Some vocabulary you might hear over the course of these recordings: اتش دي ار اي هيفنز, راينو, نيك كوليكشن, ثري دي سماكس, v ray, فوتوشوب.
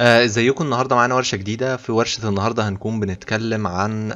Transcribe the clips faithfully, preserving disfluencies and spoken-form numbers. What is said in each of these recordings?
ازيكم؟ آه النهارده معانا ورشه جديده. في ورشه النهارده هنكون بنتكلم عن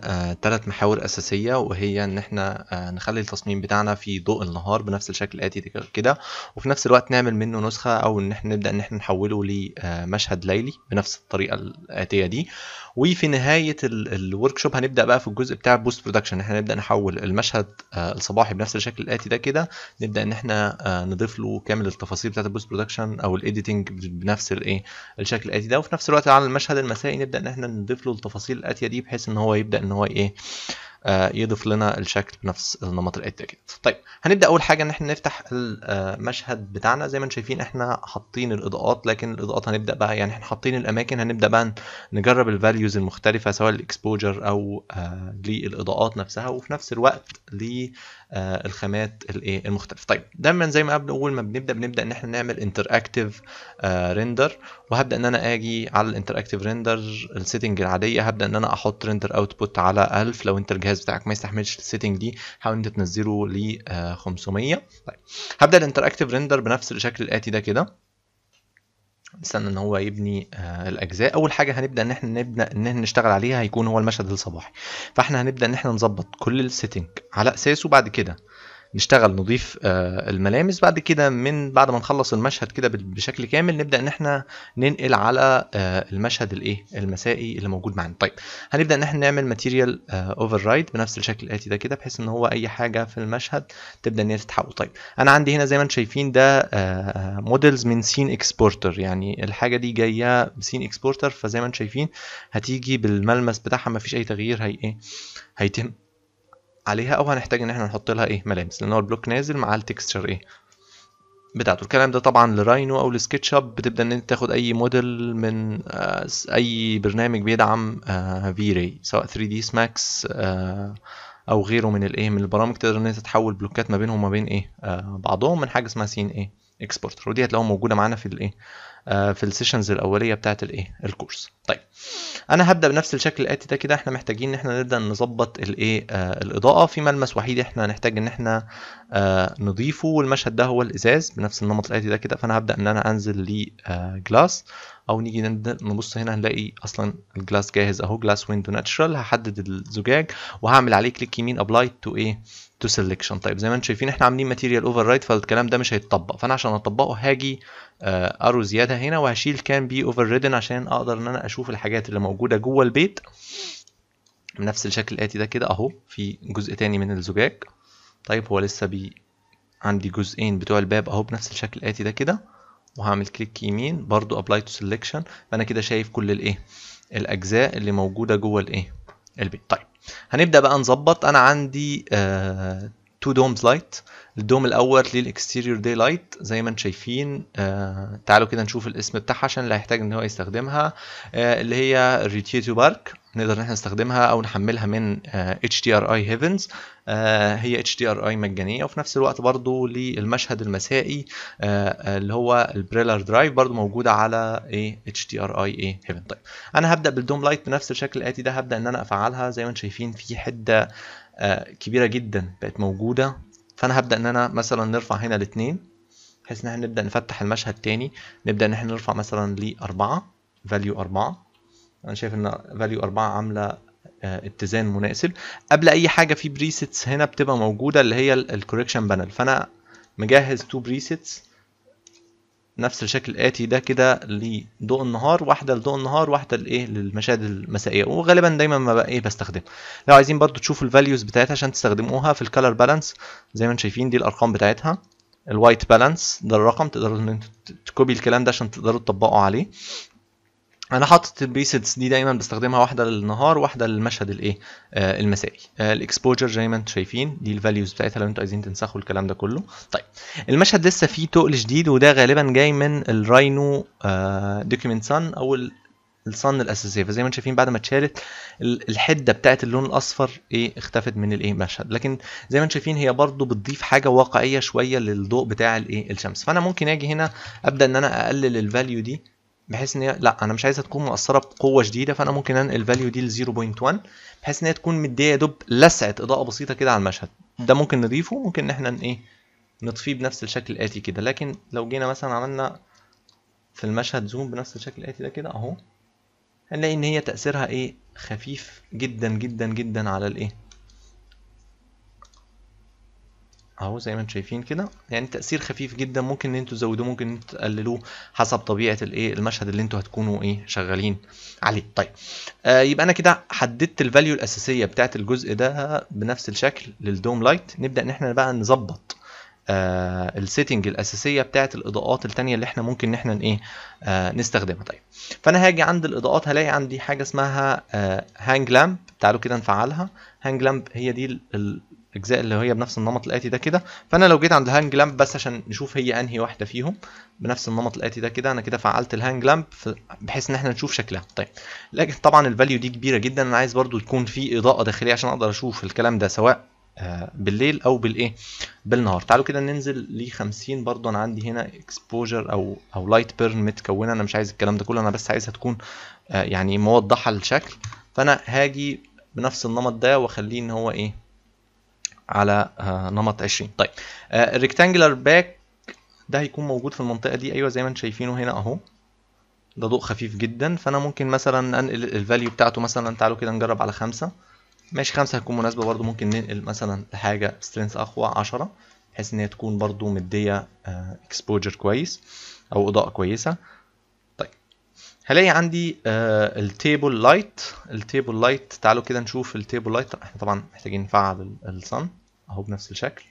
ثلاث آه محاور اساسيه، وهي ان احنا آه نخلي التصميم بتاعنا في ضوء النهار بنفس الشكل الاتي كده، وفي نفس الوقت نعمل منه نسخه او ان احنا نبدا ان احنا نحوله لمشهد آه ليلي بنفس الطريقه الاتيه دي. وفي نهايه الورك شوب هنبدا بقى في الجزء بتاع البوست برودكشن، احنا نبدا نحول المشهد آه الصباحي بنفس الشكل الاتي ده كده، نبدا ان احنا آه نضيف له كامل التفاصيل بتاعه البوست برودكشن او الايديتنج بنفس الايه الشكل الاتي ده. وفي نفس الوقت على المشهد المسائي نبدا ان احنا نضيف له التفاصيل الاتيه دي، بحيث ان هو يبدا ان هو ايه آه يضيف لنا الشكل بنفس النمط الاتي كده. طيب هنبدا اول حاجه ان احنا نفتح المشهد بتاعنا. زي ما انتم شايفين احنا حاطين الاضاءات، لكن الاضاءات هنبدا بقى يعني احنا حاطين الاماكن، هنبدا بقى نجرب الفاليوز المختلفه سواء الاكسبوجر او آه للاضاءات نفسها، وفي نفس الوقت للخامات آه الايه المختلفه. طيب دايما زي ما قبل اول ما بنبدا بنبدا ان احنا نعمل انتراكتيف آه ريندر، وهبدا ان انا اجي على الانتراكتيف ريندر السيتنج العاديه، هبدا ان انا احط ريندر اوتبوت على ألف. لو انت الجهاز بتاعك ما يستحملش السيتنج دي حاول انت تنزله ل خمسمية. طيب هبدا الانتراكتيف ريندر بنفس الشكل الاتي ده كده، نستنى ان هو يبني آه الاجزاء. اول حاجه هنبدا ان احنا نبدا ان احنا نشتغل عليها هيكون هو المشهد الصباحي، فاحنا هنبدا ان احنا نظبط كل السيتنج على اساسه، بعد كده نشتغل نضيف آه الملامس، بعد كده من بعد ما نخلص المشهد كده بشكل كامل نبدا ان احنا ننقل على آه المشهد الايه المسائي اللي موجود معانا. طيب هنبدا ان احنا نعمل ماتيريال اوفر رايد بنفس الشكل الاتي ده كده، بحيث ان هو اي حاجه في المشهد تبدا ان هي تتحول. طيب انا عندي هنا زي ما انتم شايفين ده مودلز آه من سين اكسبورتر، يعني الحاجه دي جايه بسين اكسبورتر، فزي ما انتم شايفين هتيجي بالملمس بتاعها، مفيش اي تغيير هي ايه هيتم عليها، او هنحتاج ان احنا نحط لها ايه ملامس، لان هو البلوك نازل مع التكستشر ايه بتاعته. الكلام ده طبعا لراينو او لسكتش اب، بتبدا ان انت تاخد اي موديل من آه اي برنامج بيدعم آه في راي، سواء ثري دي سماكس آه او غيره من الايه من البرامج، تقدر ان انت تحول بلوكات ما بينهم وما بين ايه آه بعضهم من حاجه اسمها سين ايه اكسبورتر، ودي هتلاقوها موجوده معانا في الايه آه في السيشنز الاوليه بتاعه الايه الكورس. طيب انا هبدا بنفس الشكل الاتي ده كده، احنا محتاجين ان احنا نبدا نظبط الايه آه الاضاءه. في ملمس وحيد احنا هنحتاج ان احنا آه نضيفه، والمشهد ده هو الازاز بنفس النمط الاتي ده كده، فانا هبدا ان انا انزل لي آه جلاس، او نيجي نبص هنا هنلاقي اصلا الجلاس جاهز اهو، جلاس ويندو ناتشرال. هحدد الزجاج وهعمل عليه كليك يمين ابلاي تو ايه تو سيلكشن. طيب زي ما انتم شايفين احنا عاملين ماتيريال اوفر رايد، فالكلام ده مش هيتطبق، فانا عشان اطبقه هاجي آه ارو زياده هنا وهشيل كان بي اوفر ريدن عشان اقدر ان انا اشوف الحاجات اللي موجوده جوه البيت بنفس الشكل الاتي ده كده اهو. في جزء تاني من الزجاج، طيب هو لسه بي عندي جزئين بتوع الباب اهو بنفس الشكل الاتي ده كده، وهعمل كليك يمين برضو ابلاي تو سيلكشن، فانا كده شايف كل الايه الاجزاء اللي موجوده جوه الايه البيت. طيب هنبدا بقى نظبط. انا عندي آه تو دومز لايت، الدوم الاول للاكستيريور داي لايت زي ما انتم شايفين آه تعالوا كده نشوف الاسم بتاعها عشان اللي هيحتاج ان هو يستخدمها، آه اللي هي ريتيتو بارك، نقدر ان احنا نستخدمها او نحملها من اتش دي ار اي هيفنز، هي اتش دي ار اي مجانيه. وفي نفس الوقت برضو للمشهد المسائي آه اللي هو البريلر درايف برضو موجوده على ايه اتش دي ار اي ايه هيفن. طيب انا هبدا بالدوم لايت بنفس الشكل الاتي ده، هبدا ان انا افعلها زي ما انتم شايفين في حده آه كبيره جدا بقت موجوده، فانا هبدا ان انا مثلا نرفع هنا الاثنين بحيث ان احنا نبدا نفتح المشهد تاني، نبدا ان احنا نرفع مثلا لاربعه فاليو اربعه. انا شايف ان فاليو اربعه عامله اتزان مناسب. قبل اي حاجه في بريسيتس هنا بتبقى موجوده اللي هي الكوريكشن بانل، فانا مجهز تو بريسيتس نفس الشكل الاتي ده كده لضوء النهار، واحده لضوء النهار واحده لايه للمشاهد المسائيه، وغالبا دايما ما بقى ايه بستخدمها. لو عايزين برضو تشوفوا الفاليوز بتاعتها عشان تستخدموها في الكالر بالانس زي ما انتم شايفين دي الارقام بتاعتها، الوايت بالانس ده الرقم، تقدروا ان انتوا تكوبي الكلام ده عشان تقدروا تطبقوا عليه. انا حاطط البريسيتس دي دايما بستخدمها، واحده للنهار واحده للمشهد الايه آه المسائي. آه الاكسبوجر زي ما انتم شايفين دي الفاليوز بتاعتها لو انتم عايزين تنسخوا الكلام ده كله. طيب المشهد لسه فيه تقل شديد، وده غالبا جاي من الراينو آه دوكيمنت سان او الصن الاساسيه، فزي ما انتم شايفين بعد ما اتشالت الحده بتاعت اللون الاصفر ايه اختفت من الايه مشهد، لكن زي ما انتم شايفين هي برضو بتضيف حاجه واقعيه شويه للضوء بتاع الايه الشمس. فانا ممكن اجي هنا ابدا ان انا اقلل الفاليو دي بحيث ان هي لا انا مش عايزها تكون مؤثره بقوه شديده، فانا ممكن انقل الفاليو دي ل صفر نقطة واحد بحيث ان هي تكون مديه دوب لسعه اضاءه بسيطه كده على المشهد ده. ممكن نضيفه، ممكن ان احنا ايه نطفيه بنفس الشكل الاتي كده، لكن لو جينا مثلا عملنا في المشهد زوم بنفس الشكل الاتي ده كده اهو، هنلاقي ان هي تأثيرها ايه؟ خفيف جدا جدا جدا على الايه اهو، زي ما انتم شايفين كده، يعني تأثير خفيف جدا. ممكن ان انتوا تزودوه، ممكن ان انتوا تقللوه حسب طبيعة الايه المشهد اللي انتوا هتكونوا ايه شغالين عليه. طيب آه يبقى انا كده حددت الفاليو الاساسية بتاعت الجزء ده بنفس الشكل للدوم لايت. نبدأ ان احنا بقى نظبط آه السيتنج الاساسيه بتاعه الاضاءات الثانيه اللي احنا ممكن ان احنا ايه آه نستخدمها. طيب فانا هاجي عند الاضاءات، هلاقي عندي حاجه اسمها آه هانج لامب. تعالوا كده نفعلها. هانج لامب هي دي الاجزاء اللي هي بنفس النمط الاتي ده كده. فانا لو جيت عند الهانج لامب بس عشان نشوف هي انهي واحده فيهم بنفس النمط الاتي ده كده، انا كده فعلت الهانج لامب بحيث ان احنا نشوف شكلها. طيب لكن طبعا الفاليو دي كبيره جدا، انا عايز برضو تكون في اضاءه داخليه عشان اقدر اشوف الكلام ده سواء بالليل او بالايه بالنهار. تعالوا كده ننزل ل خمسين. برضو انا عندي هنا اكسبوجر او او لايت بيرن متكونه، انا مش عايز الكلام ده كله، انا بس عايزها تكون يعني موضحه الشكل. فانا هاجي بنفس النمط ده واخليه ان هو ايه على نمط عشرين. طيب الريكتانجلر باك ده هيكون موجود في المنطقه دي، ايوه زي ما انتم شايفينه هنا اهو، ده ضوء خفيف جدا. فانا ممكن مثلا انقل الفاليو بتاعته، مثلا تعالوا كده نجرب على خمسة. ماشي، خمسة هتكون مناسبة. برضو ممكن ننقل مثلا لحاجة سترينث أقوى عشرة بحيث إن هي تكون برضو مدية اكسبوجر كويس أو إضاءة كويسة. طيب هلاقي عندي آه التيبل لايت. التيبل لايت تعالوا كده نشوف التيبل لايت. احنا طبعا محتاجين نفعل الصن أهو بنفس الشكل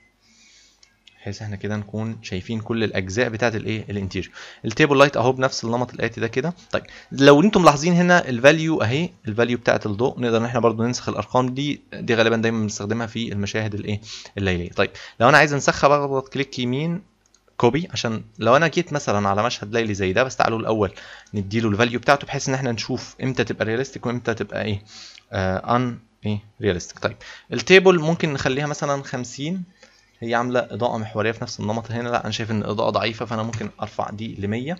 بحيث احنا كده نكون شايفين كل الاجزاء بتاعت الايه الانتيريور. التيبل لايت اهو بنفس النمط الاتي ده كده. طيب لو انتم ملاحظين هنا الفاليو اهي، الفاليو بتاعت الضوء نقدر ان احنا برضو ننسخ الارقام دي، دي غالبا دايما بنستخدمها في المشاهد الايه الليليه. طيب لو انا عايز انسخها بضغط كليك يمين كوبي، عشان لو انا جيت مثلا على مشهد ليلي زي ده. بس تعالوا الاول نديله الفاليو بتاعته بحيث ان احنا نشوف امتى تبقى رياليستيك وامتى تبقى ايه ان ايه رياليستيك. طيب التيبل ممكن نخليها مثلا خمسين، هي عامله اضاءه محوريه في نفس النمط هنا. لا انا شايف ان الاضاءه ضعيفه، فانا ممكن ارفع دي ل مية.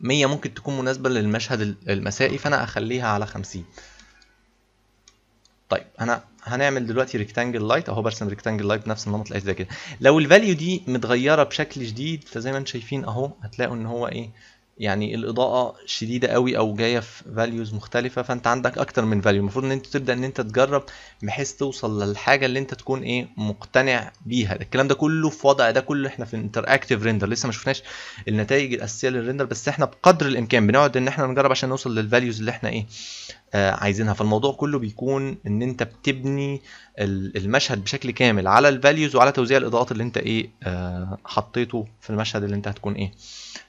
مية ممكن تكون مناسبه للمشهد المسائي، فانا اخليها على خمسين. طيب انا هنعمل دلوقتي ريكتانجل لايت اهو، برسم ريكتانجل لايت بنفس النمط اللي ده كده. لو الفاليو دي متغيره بشكل جديد فزي ما انتم شايفين اهو، هتلاقوا ان هو ايه يعني الاضاءه شديده قوي او جايه في فاليوز مختلفه. فانت عندك اكتر من فاليو، المفروض ان انت تبدا ان انت تجرب بحيث توصل للحاجه اللي انت تكون ايه مقتنع بيها. الكلام ده كله في وضع ده كله احنا في انتراكتيف ريندر، لسه ما شفناش النتائج الاساسيه للريندر، بس احنا بقدر الامكان بنقعد ان احنا نجرب عشان نوصل للفاليوز اللي احنا ايه آه عايزينها. فالموضوع كله بيكون ان انت بتبني المشهد بشكل كامل على الفاليوز وعلى توزيع الاضاءات اللي انت ايه آه حطيته في المشهد اللي انت هتكون ايه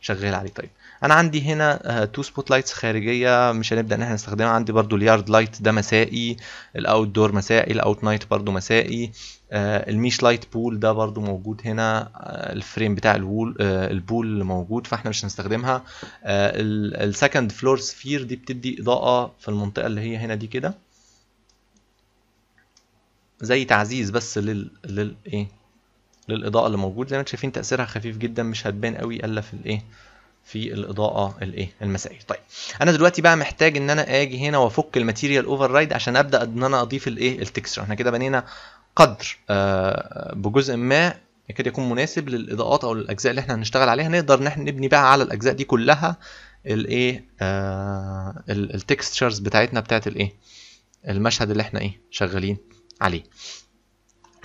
شغال عليه. طيب انا عندي هنا تو سبوت لايتس خارجيه مش هنبدا ان احنا نستخدمها. عندي برضو اليارد لايت ده مسائي، الاوت دور مسائي، الاوت نايت برضو مسائي، آه الميش لايت بول ده برضو موجود هنا، آه الفريم بتاع البول آه البول موجود فاحنا مش هنستخدمها. آه السكند فلور سفير دي بتدي اضاءه في المنطقه اللي هي هنا دي كده، زي تعزيز بس لل لل ايه للاضاءه اللي موجود. زي ما انتم شايفين تاثيرها خفيف جدا، مش هتبان قوي الا في الايه في الاضاءه الايه المسائيه. طيب انا دلوقتي بقى محتاج ان انا اجي هنا وافك الماتيريال اوفر رايد عشان ابدا ان انا اضيف الايه التكستشر. احنا كده بنينا قدر آه بجزء ما يكاد يكون مناسب للاضاءات او الاجزاء اللي احنا هنشتغل عليها. نقدر ان احنا نبني بقى على الاجزاء دي كلها الايه آه التكستشرز بتاعتنا بتاعت الايه المشهد اللي احنا ايه شغالين عليه.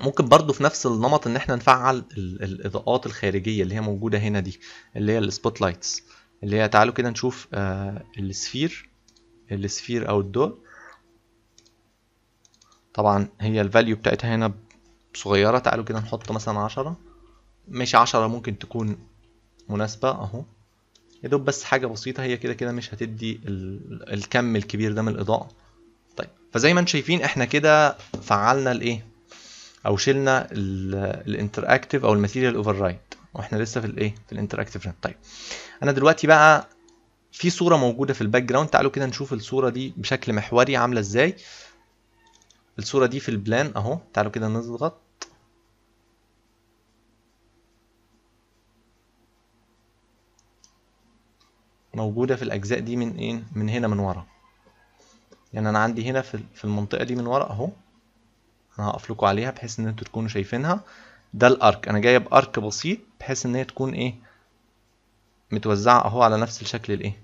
ممكن برضو في نفس النمط ان احنا نفعل الاضاءات الخارجيه اللي هي موجوده هنا دي، اللي هي السبوت لايتس، اللي هي تعالوا كده نشوف آه السفير السفير او الدور. طبعا هي الفاليو بتاعتها هنا صغيره، تعالوا كده نحط مثلا عشرة. ماشي، عشرة ممكن تكون مناسبه اهو، يا دوب بس حاجه بسيطه، هي كده كده مش هتدي الكم الكبير ده من الاضاءه. طيب فزي ما انتم شايفين احنا كده فعلنا الايه او شلنا الانتراكتيف او الماتيريال اوفر رايد، واحنا لسه في الايه في الانتراكتيف. طيب انا دلوقتي بقى في صوره موجوده في الباك جراوند، تعالوا كده نشوف الصوره دي بشكل محوري عامله ازاي. الصوره دي في البلان اهو، تعالوا كده نضغط. موجوده في الاجزاء دي من ايه من هنا من ورا، يعني انا عندي هنا في المنطقه دي من ورا اهو، انا هقف لكم عليها بحيث ان انتوا تكونوا شايفينها. ده الارك، انا جايب ارك بسيط بحيث ان هي تكون ايه متوزعه اهو على نفس الشكل الايه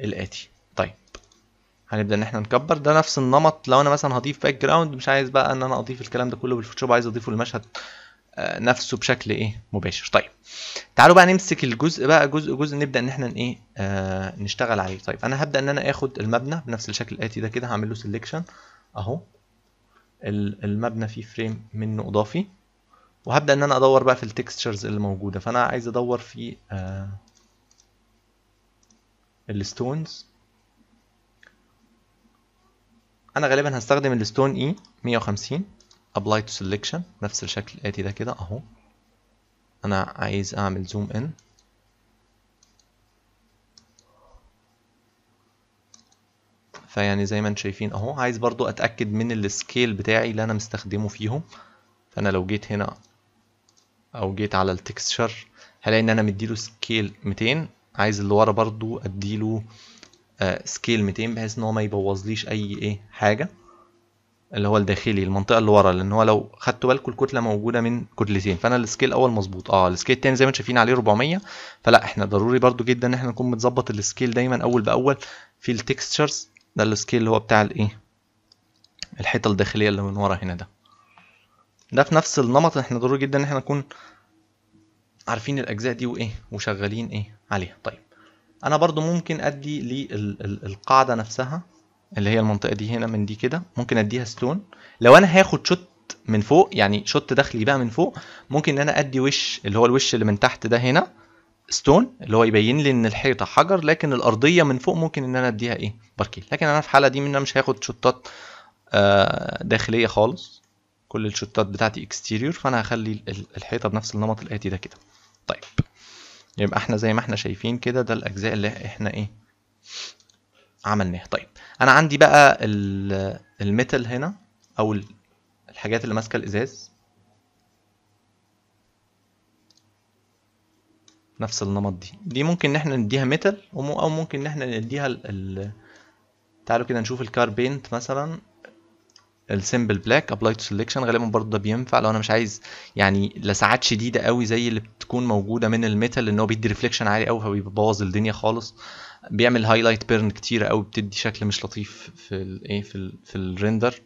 الاتي. طيب هنبدا ان احنا نكبر، ده نفس النمط. لو انا مثلا هضيف باك جراوند، مش عايز بقى ان انا اضيف الكلام ده كله بالفوتوشوب، عايز اضيفه للمشهد نفسه بشكل ايه مباشر. طيب تعالوا بقى نمسك الجزء بقى جزء جزء، نبدا ان احنا ايه آه نشتغل عليه. طيب انا هبدا ان انا اخد المبنى بنفس الشكل الاتي ده كده، هعمل له سيلكشن اهو، المبنى فيه فريم منه اضافي، وهبدا ان انا ادور بقى في التكستشرز اللي موجوده. فانا عايز ادور في آه الستونز. انا غالبا هستخدم الستون اي مية وخمسين apply to selection نفس الشكل الاتي ده كده اهو. انا عايز اعمل زوم ان، فيعني زي ما انتم شايفين اهو. عايز برضو اتاكد من السكيل بتاعي اللي انا مستخدمه فيهم، فانا لو جيت هنا او جيت على التكستشر هلاقي ان انا مديله سكيل ميتين. عايز اللي ورا برضو اديله سكيل ميتين بحيث ان هو ما يبوظليش اي ايه حاجه اللي هو الداخلي المنطقه اللي ورا، لان هو لو خدتوا بالكم الكتله موجوده من كتلتين. فانا السكيل الاول مظبوط، اه السكيل الثاني زي ما انتم شايفين عليه أربعمية. فلا احنا ضروري برضو جدا ان احنا نكون متظبط السكيل دايما اول باول في التكستشرز. ده السكيل اللي هو بتاع الايه الحيطه الداخليه اللي من ورا هنا، ده ده في نفس النمط. احنا ضروري جدا ان احنا نكون عارفين الاجزاء دي وايه وشغالين ايه عليها. طيب انا برضو ممكن ادي للقاعده نفسها اللي هي المنطقه دي هنا من دي كده، ممكن اديها ستون. لو انا هاخد شوت من فوق، يعني شوت داخلي بقى من فوق، ممكن ان انا ادي وش اللي هو الوش اللي من تحت ده هنا ستون، اللي هو يبين لي ان الحيطه حجر، لكن الارضيه من فوق ممكن ان انا اديها ايه باركيل. لكن انا في الحاله دي ان انا مش هاخد شوتات آه داخليه خالص، كل الشوتات بتاعتي اكستيريور، فانا هخلي الحيطه بنفس النمط الاتي ده كده. طيب يبقى احنا زي ما احنا شايفين كده، ده الاجزاء اللي احنا ايه عملناها. طيب انا عندي بقى الميتال هنا او الحاجات اللي ماسكه الازاز، نفس النمط دي دي ممكن ان احنا نديها ميتال، او ممكن ان احنا نديها ال... تعالوا كده نشوف الكار بينت مثلا، السيمبل بلاك ابلاي تو سيلكشن. غالبا برضه ده بينفع لو انا مش عايز يعني لسعات شديده قوي زي اللي بتكون موجوده من الميتال، ان هو بيدي ريفليكشن عالي قوي فبيبوظ الدنيا خالص، بيعمل هايلايت بيرن كتير قوي، بتدي شكل مش لطيف في الايه في ال في الريندر،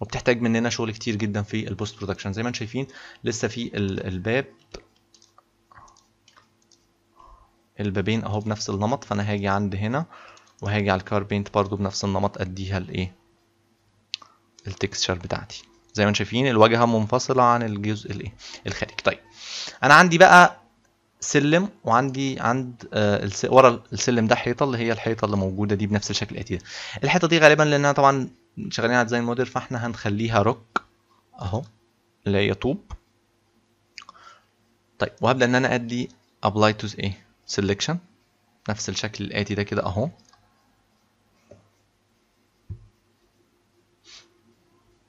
وبتحتاج مننا شغل كتير جدا في البوست برودكشن. زي ما انتم شايفين لسه في الباب البابين اهو بنفس النمط، فانا هاجي عند هنا وهاجي على الكار بينت برضه بنفس النمط، اديها الايه التكستشر بتاعتي. زي ما انتم شايفين الواجهه منفصله عن الجزء الايه الخارجي. طيب انا عندي بقى سلم، وعندي عند آه الس... ورا السلم ده حيطه، اللي هي الحيطه اللي موجوده دي بنفس الشكل الاتي ده. الحيطه دي غالبا لانها طبعا شغالين على ديزاين موديل، فاحنا هنخليها روك اهو، اللي هي طوب. طيب وهبدا ان انا ادي ابلاي تو ايه سيلكشن نفس الشكل الاتي ده كده اهو.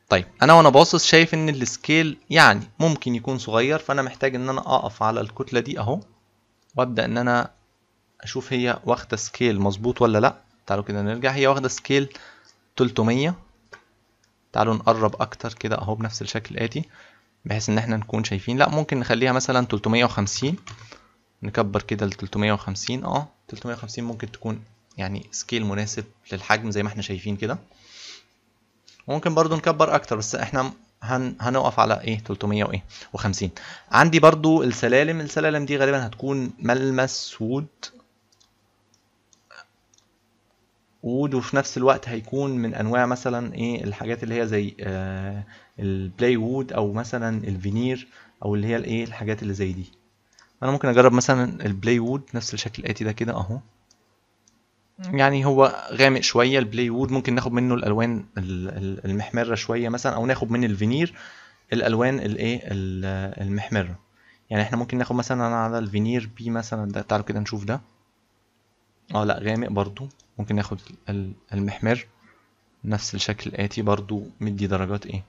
طيب انا وانا باصص شايف ان السكيل يعني ممكن يكون صغير، فانا محتاج ان انا اقف على الكتله دي اهو، وابدا ان انا اشوف هي واخده سكيل مظبوط ولا لا. تعالوا كده نرجع، هي واخده سكيل تلتمية. تعالوا نقرب اكتر كده اهو بنفس الشكل الاتي بحيث ان احنا نكون شايفين. لا ممكن نخليها مثلا تلتمية وخمسين، نكبر كده ل تلتمية وخمسين. اه تلتمية وخمسين ممكن تكون يعني سكيل مناسب للحجم زي ما احنا شايفين كده. ممكن برضو نكبر اكتر، بس احنا هن... هنوقف على ايه تلتمية وايه وخمسين. عندي برضو السلالم السلالم دي غالبا هتكون ملمس وود وود وفي نفس الوقت هيكون من انواع مثلا ايه الحاجات اللي هي زي آه البلاي وود، او مثلا الفينير، او اللي هي الايه الحاجات اللي زي دي. انا ممكن اجرب مثلا البلاي وود نفس الشكل الاتي ده كده اهو، يعني هو غامق شويه البلاي وود، ممكن ناخد منه الالوان المحمره شويه مثلا، او ناخد من الفينير الالوان الايه المحمره. يعني احنا ممكن ناخد مثلا انا على الفينير بي مثلا ده، تعالوا كده نشوف ده، اه لا غامق برضو. ممكن ناخد المحمر نفس الشكل الاتي برضو، مدي درجات ايه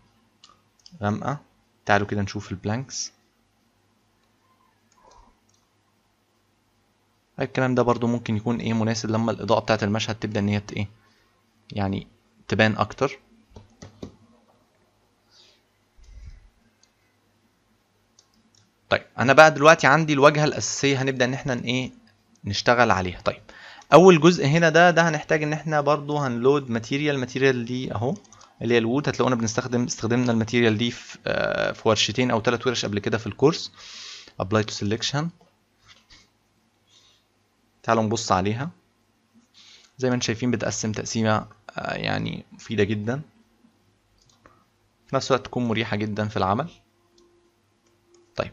غامقه. تعالوا كده نشوف البلانكس، الكلام ده برضو ممكن يكون ايه مناسب لما الاضاءه بتاعه المشهد تبدا ان هي ايه يعني تبان اكتر. طيب انا بقى دلوقتي عندي الواجهه الاساسيه، هنبدا ان احنا ايه نشتغل عليها. طيب اول جزء هنا ده ده هنحتاج ان احنا برضو هنلود ماتيريال. الماتيريال دي اهو اللي هي الوود، هتلاقونا بنستخدم استخدمنا الماتيريال دي في آه في ورشتين او ثلاث ورش قبل كده في الكورس. ابلاي تو سيلكشن، تعالوا نبص عليها. زي ما انتم شايفين بتقسم تقسيمه آه يعني مفيده جدا، في نفس الوقت تكون مريحه جدا في العمل. طيب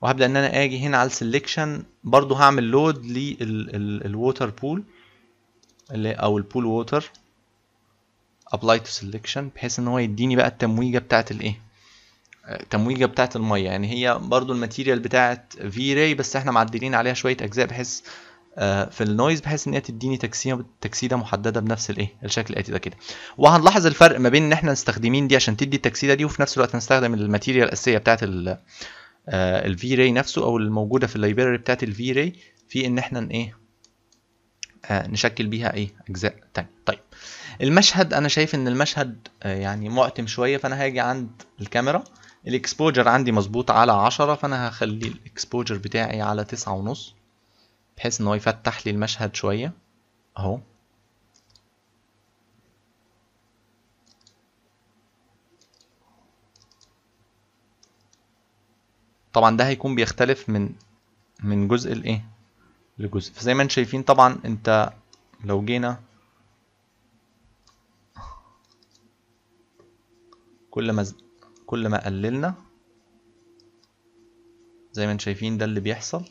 وهبدا ان انا اجي هنا على السيلكشن، برضو هعمل لود للووتر بول او البول ووتر. apply to selection بحيث ان هو يديني بقى التمويجه بتاعت الايه، التمويجه بتاعت الميه. يعني هي برضو الماتيريال بتاعت v ray بس احنا معدلين عليها شويه اجزاء بحيث في النويز، بحيث ان هي تديني تكسيده تكسيده محدده بنفس الايه الشكل الاتي ده كده. وهنلاحظ الفرق ما بين ان احنا مستخدمين دي عشان تدي التكسيده دي، وفي نفس الوقت هنستخدم الماتيريال الاساسيه بتاعت ال v ray نفسه او الموجوده في اللايبراري بتاعت ال v ray، في ان احنا ايه نشكل بيها ايه اجزاء تانية. طيب المشهد، انا شايف ان المشهد يعني معتم شويه، فانا هاجي عند الكاميرا. الاكسبوجر عندي مظبوط على عشرة، فانا هخلي الاكسبوجر بتاعي على تسعة ونص بحيث ان هو يفتح لي المشهد شويه اهو. طبعا ده هيكون بيختلف من من جزء الايه لجزء. فزي ما انتم شايفين طبعا، انت لو جينا كل ما كل ما قللنا زي ما انتم شايفين ده اللي بيحصل،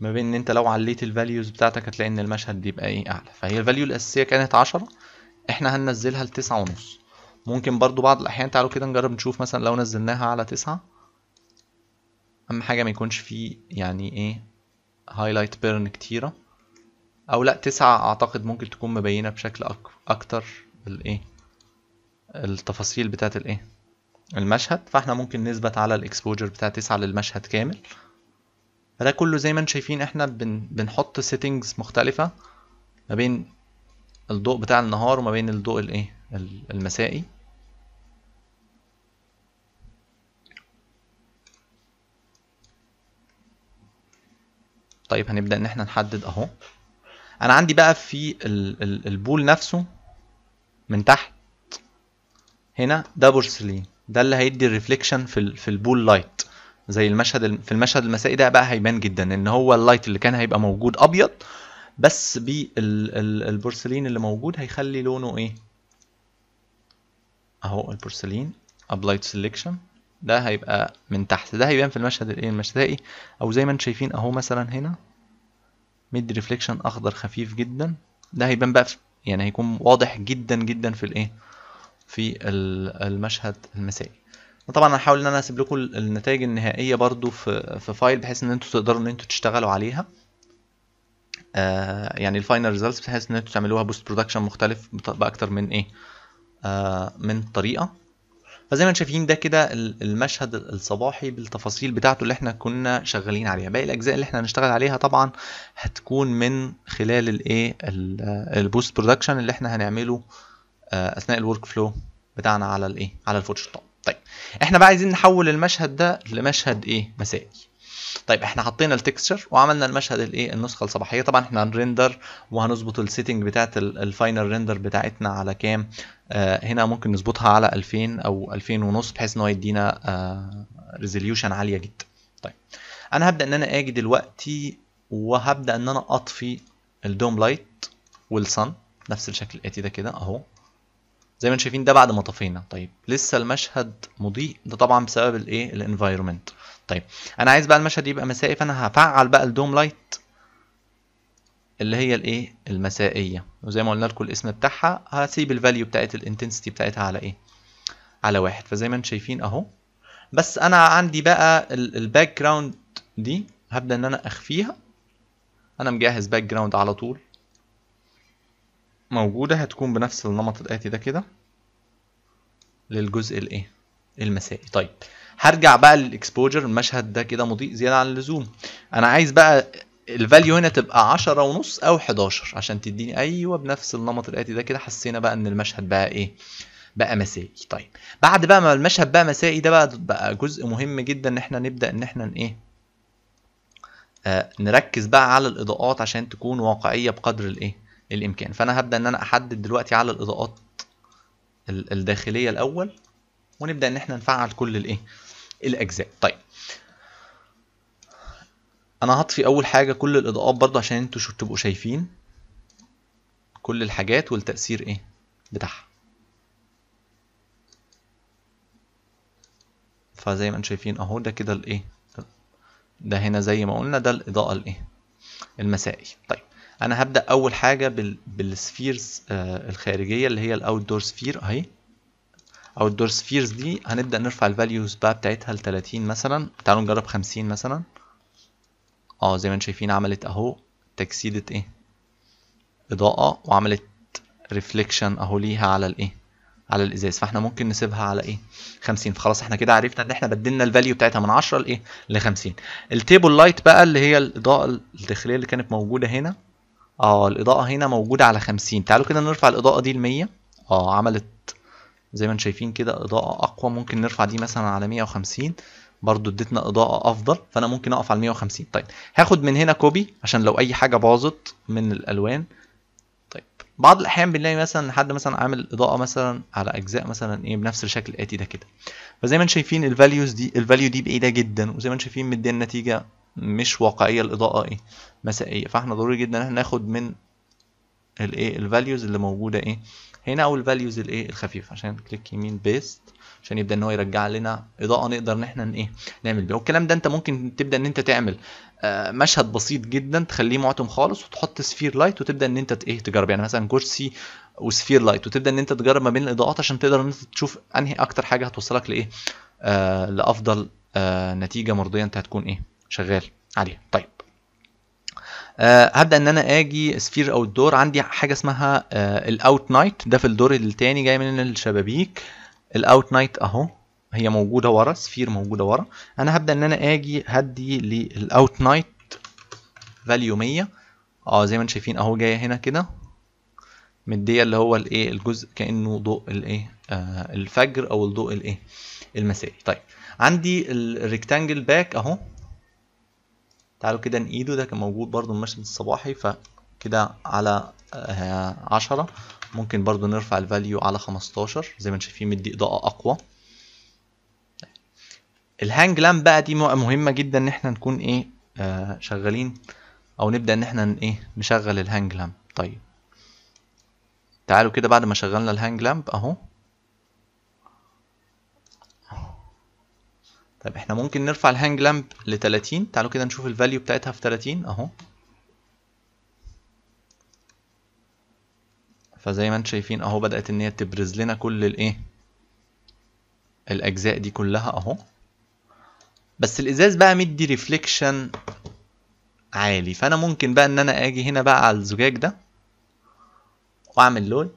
ما بين ان انت لو عليت الفاليوز بتاعتك هتلاقي ان المشهد بيبقى ايه اعلى. فهي الفاليو الاساسيه كانت عشرة، احنا هننزلها ل تسعة ونص. ممكن برضو بعض الاحيان، تعالوا كده نجرب نشوف، مثلا لو نزلناها على تسعة، اهم حاجه ما يكونش فيه يعني ايه هايلايت بيرن كتيره، او لا تسعة اعتقد ممكن تكون مبينه بشكل أك... اكتر الايه التفاصيل بتاعت الايه المشهد. فاحنا ممكن نثبت على الاكسبوجر بتاع تسعة للمشهد كامل. فده كله زي ما انتم شايفين احنا بن... بنحط سيتنجز مختلفه ما بين الضوء بتاع النهار وما بين الضوء الايه المسائي. طيب هنبدأ ان احنا نحدد اهو. انا عندي بقى في البول نفسه من تحت هنا ده بورسلين، ده اللي هيدي الريفليكشن في في البول لايت. زي المشهد في المشهد المسائي ده بقى هيبان جدا ان هو اللايت اللي كان هيبقى موجود ابيض، بس بالبورسلين اللي موجود هيخلي لونه ايه اهو. البورسلين ابلاي تو سيلكشن، ده هيبقى من تحت، ده هيبان في المشهد الايه المسائي. او زي ما انتم شايفين اهو، مثلا هنا ميد ريفليكشن اخضر خفيف جدا، ده هيبان بقى في يعني هيكون واضح جدا جدا في الايه في المشهد المسائي. طبعا هحاول ان انا اسيب لكم النتائج النهائيه برضو في في فايل، بحيث ان انتم تقدروا ان انتم تشتغلوا عليها. آه يعني الفاينل ريزلتس، بحيث ان انتم تعملوها بوست برودكشن مختلف باكتر من ايه آه من طريقه. فزي ما انتم شايفين ده كده المشهد الصباحي بالتفاصيل بتاعته اللي احنا كنا شغالين عليها. باقي الاجزاء اللي احنا هنشتغل عليها طبعا هتكون من خلال الايه البوست برودكشن اللي احنا هنعمله اثناء الورك فلو بتاعنا على الايه على الفوتوشوب. طيب احنا بقى عايزين نحول المشهد ده لمشهد ايه مسائي. طيب احنا حطينا التكستشر وعملنا المشهد الايه النسخه الصباحيه. طبعا احنا هنرندر وهنظبط السيتنج بتاعت الفاينل ريندر بتاعتنا على كام. آه هنا ممكن نظبطها على ألفين او ألفين ونص بحيث ان هو يدينا آه ريزوليوشن عاليه جدا. طيب انا هبدا ان انا اجي دلوقتي وهبدا ان انا اطفي الدوم لايت والصن نفس الشكل الاتي ده كده اهو. زي ما انتم شايفين ده بعد ما طفينا. طيب لسه المشهد مضيء، ده طبعا بسبب الايه الانفايرمنت. طيب انا عايز بقى المشهد يبقى مسائي، فانا هفعل بقى الدوم لايت اللي هي الايه المسائيه، وزي ما قلنا لكم الاسم بتاعها. هسيب الفاليو بتاعت الانتنسيتي بتاعتها على ايه على واحد. فزي ما انتم شايفين اهو، بس انا عندي بقى الباك جراوند دي هبدا ان انا اخفيها. انا مجهز باك جراوند على طول موجوده، هتكون بنفس النمط الاتي ده كده للجزء الايه المسائي. طيب هرجع بقى للاكسبوجر. المشهد ده كده مضيء زياده عن اللزوم، انا عايز بقى الفاليو هنا تبقى عشرة ونص او حداشر عشان تديني ايوه بنفس النمط الاتي ده كده. حسينا بقى ان المشهد بقى ايه بقى مسائي. طيب بعد بقى ما المشهد بقى مسائي ده بقى بقى جزء مهم جدا ان احنا نبدا ان احنا ايه آه نركز بقى على الاضاءات عشان تكون واقعيه بقدر الايه الامكان. فانا هبدا ان انا احدد دلوقتي على الاضاءات الداخليه الاول، ونبدا ان احنا نفعل كل الايه الاجزاء. طيب انا هطفي اول حاجه كل الاضاءات برضو عشان انتوا تبقوا شايفين كل الحاجات والتاثير ايه بتاعها. فزي ما انتوا شايفين اهو، ده كده الايه، ده هنا زي ما قلنا ده الاضاءه الايه المسائي. طيب انا هبدا اول حاجه بال... بالسفيرز آه الخارجيه اللي هي الاوت دور سفير اهي. اوت دور سفيرز دي هنبدا نرفع الفاليوز بقى بتاعتها ل ثلاثين مثلا. تعالوا نجرب خمسين مثلا. اه زي ما انتوا شايفين عملت اهو تجسيده ايه اضاءه، وعملت ريفليكشن اهو ليها على الايه على الازاز. فاحنا ممكن نسيبها على ايه خمسين. فخلاص احنا كده عرفنا ان احنا بدلنا الفاليو بتاعتها من عشرة لايه ل خمسين. التيبل لايت بقى اللي هي الاضاءه الداخليه اللي كانت موجوده هنا، اه الاضاءه هنا موجوده على خمسين. تعالوا كده نرفع الاضاءه دي ل مية. اه عملت زي ما انتم شايفين كده اضاءه اقوى. ممكن نرفع دي مثلا على مية وخمسين، برضو ادتنا اضاءه افضل. فانا ممكن اقف على مية وخمسين. طيب هاخد من هنا كوبي عشان لو اي حاجه باظت من الالوان. طيب بعض الاحيان بنلاقي مثلا حد مثلا عامل اضاءه مثلا على اجزاء مثلا ايه بنفس الشكل الاتي ده كده. فزي ما انتم شايفين الفاليوز دي الفاليو دي بعيده جدا، وزي ما انتم شايفين مدينا نتيجه مش واقعيه، الاضاءه ايه مسائيه. فاحنا ضروري جدا ان احنا ناخد من الايه الفاليوز اللي موجوده ايه هنا، او الفاليوز الايه الخفيفه. عشان كليك يمين بيست عشان يبدا ان هو يرجع لنا اضاءه نقدر ان احنا ايه نعمل بيها. والكلام ده انت ممكن تبدا ان انت تعمل مشهد بسيط جدا تخليه معتم خالص، وتحط سفير لايت وتبدا ان انت ايه تجرب. يعني مثلا كرسي وسفير لايت، وتبدا ان انت تجرب ما بين الاضاءات عشان تقدر ان انت تشوف انهي اكتر حاجه هتوصلك لايه آه لافضل آه نتيجه مرضيه انت هتكون ايه شغال عليها. طيب أه هبدا ان انا اجي سفير اوت دور. عندي حاجه اسمها أه الاوت نايت، ده في الدور الثاني جاي من الشبابيك. الاوت نايت اهو هي موجوده ورا، سفير موجوده ورا. انا هبدا ان انا اجي هدي للاوت نايت فاليو مية. اه زي ما انتم شايفين اهو جايه هنا كده مديه اللي هو الايه الجزء كانه ضوء الايه آه الفجر او الضوء الايه المسائي. طيب عندي الريكتانجل باك اهو. تعالوا كده نقيده، ده كان موجود برضو المشهد الصباحي. فكده على عشرة ممكن برضو نرفع الفاليو على خمستاشر. زي ما انتم شايفين مدي اضاءه اقوى. الهانج لامب بقى دي مهمه جدا ان احنا نكون ايه آه شغالين، او نبدا ان احنا ايه نشغل الهانج لامب. طيب تعالوا كده بعد ما شغلنا الهانج لامب اهو. طيب احنا ممكن نرفع الهانج لامب ل ثلاثين. تعالوا كده نشوف الفاليو بتاعتها في ثلاثين اهو. فزي ما انتم شايفين اهو بدأت ان هي تبرز لنا كل الايه الاجزاء دي كلها اهو. بس الازاز بقى مدي ريفليكشن عالي، فانا ممكن بقى ان انا اجي هنا بقى على الزجاج ده واعمل لود،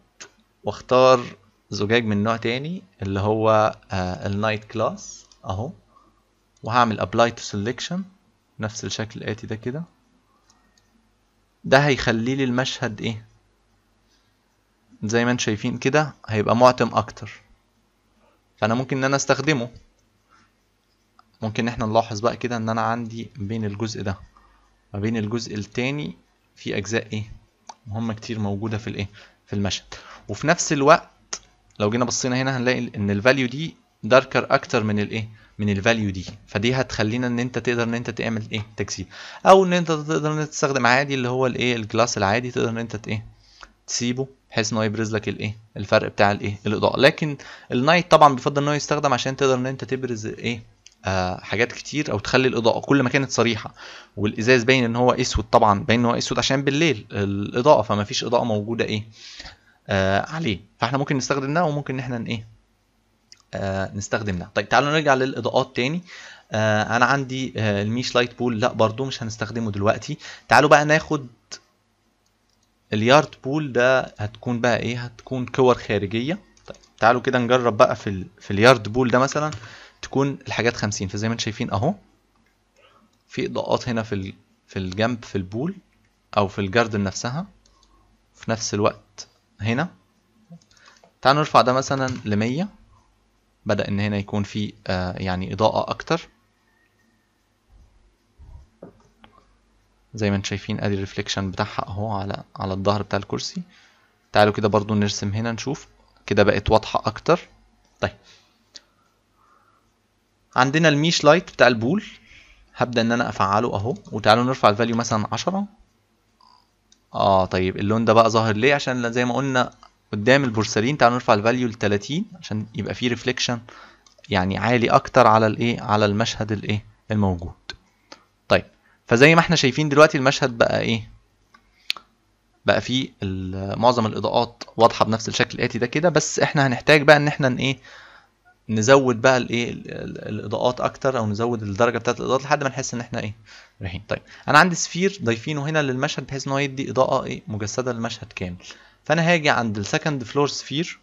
واختار زجاج من نوع تاني اللي هو آه النايت كلاس اهو، وهعمل ابلاي تو سيلكشن نفس الشكل الاتي ده كده. ده هيخلي لي المشهد ايه زي ما انتم شايفين كده هيبقى معتم اكتر. فانا ممكن ان انا استخدمه. ممكن ان احنا نلاحظ بقى كده ان انا عندي بين الجزء ده ما بين الجزء التاني في اجزاء ايه مهمه كتير موجوده في الايه في المشهد. وفي نفس الوقت لو جينا بصينا هنا هنلاقي ان الفاليو دي داركر اكتر من الايه من الفاليو دي. فدي هتخلينا ان انت تقدر ان انت تعمل ايه تجسيد، او ان انت تقدر ان انت تستخدم عادي اللي هو الايه الجلاس العادي. تقدر ان انت ايه تسيبه بحيث ان هو يبرز لك الايه الفرق بتاع الايه الاضاءه. لكن النايت طبعا بيفضل ان هو يستخدم عشان تقدر ان انت تبرز ايه آه حاجات كتير، او تخلي الاضاءه كل ما كانت صريحه. والازاز باين ان هو اسود، طبعا باين ان هو اسود عشان بالليل الاضاءه، فما فيش اضاءه موجوده ايه آه عليه. فاحنا ممكن نستخدم ده، وممكن ان احنا ايه آه نستخدم ده. طيب تعالوا نرجع للاضاءات تاني. آه انا عندي آه الميش لايت بول، لا برضو مش هنستخدمه دلوقتي. تعالوا بقى ناخد اليارد بول. ده هتكون بقى ايه هتكون كور خارجيه. طيب تعالوا كده نجرب بقى في ال... في اليارد بول ده مثلا تكون الحاجات خمسين. فزي ما انتم شايفين اهو في اضاءات هنا في ال... في الجنب في البول او في الجاردن نفسها، في نفس الوقت هنا. تعالوا نرفع ده مثلا ل مية. بدأ ان هنا يكون في آه يعني اضاءه اكتر. زي ما انتم شايفين ادي الريفليكشن بتاعها اهو على على الظهر بتاع الكرسي. تعالوا كده برضو نرسم هنا نشوف كده بقت واضحه اكتر. طيب عندنا الميش لايت بتاع البول هبدا ان انا افعله اهو، وتعالوا نرفع الفاليو مثلا عشرة. اه طيب اللون ده بقى ظاهر ليه؟ عشان زي ما قلنا قدام البورسلين. تعالوا نرفع الفاليو ل ثلاثين عشان يبقى فيه ريفليكشن يعني عالي اكتر على الايه، على المشهد الايه الموجود. طيب فزي ما احنا شايفين دلوقتي المشهد بقى ايه، بقى فيه معظم الاضاءات واضحه بنفس الشكل الاتي ده كده، بس احنا هنحتاج بقى ان احنا ايه نزود بقى الايه الاضاءات اكتر، او نزود الدرجه بتاعه الاضاءات لحد ما نحس ان احنا ايه رايحين. طيب انا عندي سفير ضايفينه هنا للمشهد بحيث ان هو يدي اضاءه ايه مجسده للمشهد كامل. فانا هاجي عند السكند فلور سفير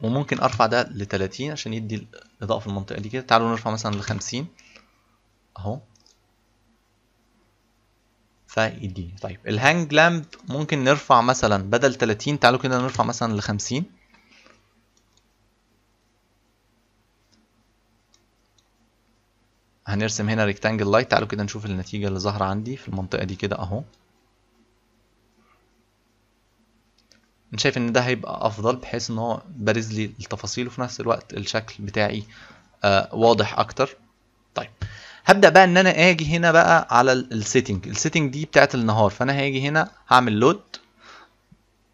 وممكن ارفع ده ل ثلاثين عشان يدي الاضاءه في المنطقه دي كده. تعالوا نرفع مثلا ل خمسين اهو فيديني. طيب الهانج لامب ممكن نرفع مثلا بدل ثلاثين تعالوا كده نرفع مثلا ل خمسين. هنرسم هنا ريكتانجل لايت، تعالوا كده نشوف النتيجه اللي ظاهره عندي في المنطقه دي كده اهو. انا شايف ان ده هيبقى افضل بحيث ان هو بارز لي التفاصيل وفي نفس الوقت الشكل بتاعي آه واضح اكتر. طيب هبدا بقى ان انا اجي هنا بقى على السيتنج، السيتنج دي بتاعت النهار، فانا هاجي هنا هعمل لود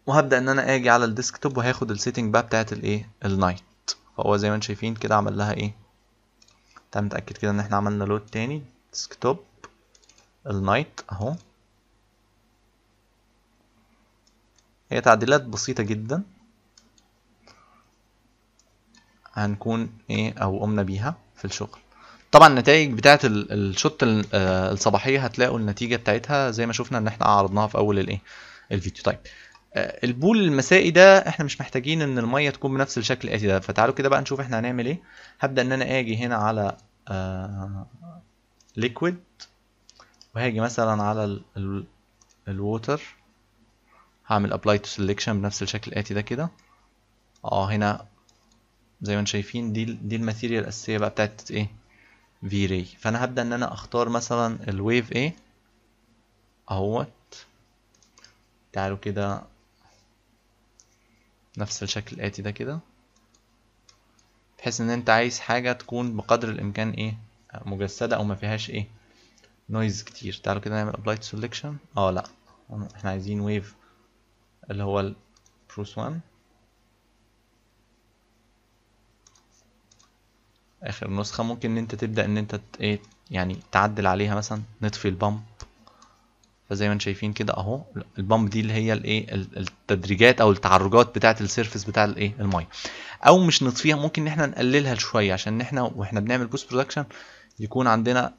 وهبدا ان انا اجي على الديسكتوب وهاخد السيتنج بقى بتاعت الايه النايت. فهو زي ما انتم شايفين كده عمل لها ايه، تعال نتاكد كده ان احنا عملنا لود تاني ديسكتوب النايت اهو. هي تعديلات بسيطه جدا هنكون ايه او قمنا بيها في الشغل. طبعا النتائج بتاعه الشوت الصباحيه هتلاقوا النتيجه بتاعتها زي ما شفنا ان احنا عرضناها في اول الايه الفيديو. طيب البول المسائي ده احنا مش محتاجين ان الميه تكون بنفس الشكل الاتي ده، فتعالوا كده بقى نشوف احنا هنعمل ايه. هبدا ان انا اجي هنا على ليكويد وهاجي مثلا على الووتر هعمل ابلاي تو سيلكشن بنفس الشكل الاتي ده كده. اه هنا زي ما انتم شايفين دي دي الماتيريال الاساسيه بقى بتاعت ايه في راي، فانا هبدا ان انا اختار مثلا الويف ايه اهوت. تعالوا كده نفس الشكل الاتي ده كده بحيث ان انت عايز حاجه تكون بقدر الامكان ايه مجسده او ما فيهاش ايه نويز كتير. تعالوا كده نعمل ابلاي تو سيلكشن. اه لا احنا عايزين ويف اللي هو البروس واحد اخر نسخه. ممكن ان انت تبدا ان انت ايه يعني تعدل عليها مثلا نطفي البامب، فزي ما انتم شايفين كده اهو البامب دي اللي هي الايه التدريجات او التعرجات بتاعه السيرفيس بتاع الايه الميه، او مش نطفيها ممكن ان احنا نقللها شويه عشان احنا واحنا بنعمل بوست برودكشن يكون عندنا